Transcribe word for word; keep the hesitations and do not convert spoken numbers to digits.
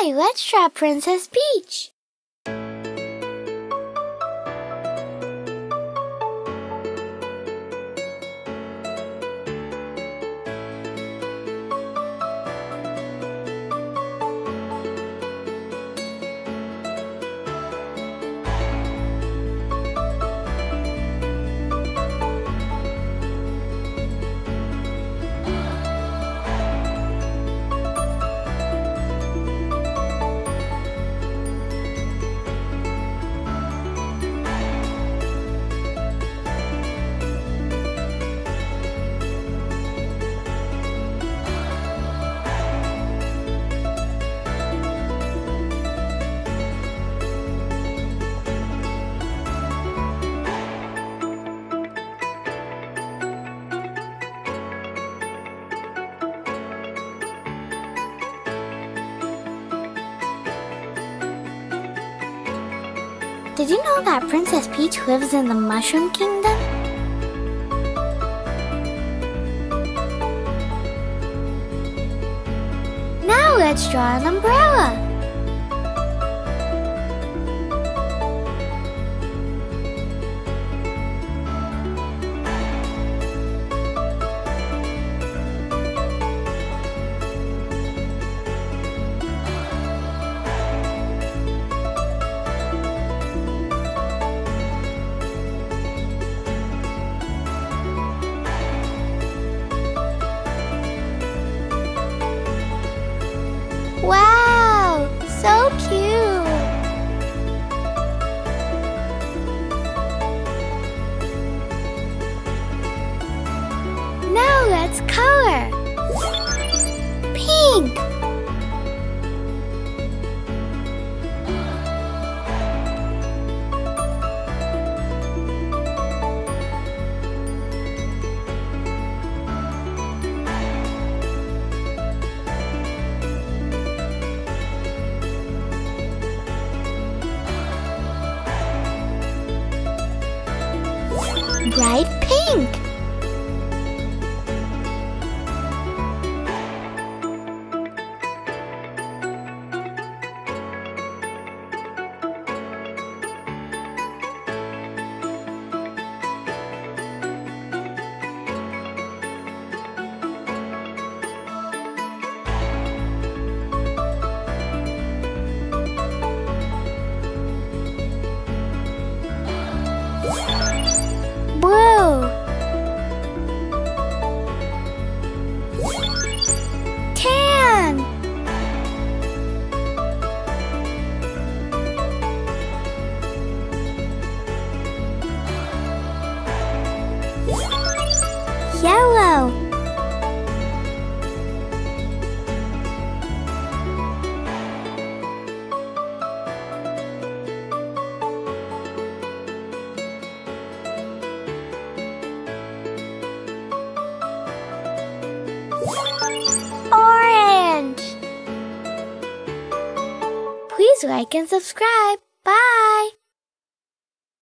Hi, let's try Princess Peach. Did you know that Princess Peach lives in the Mushroom Kingdom? Now let's draw an umbrella! Wow, so cute! Now let's color. Pink. Bright pink. Yellow. Orange. Please like and subscribe. Bye.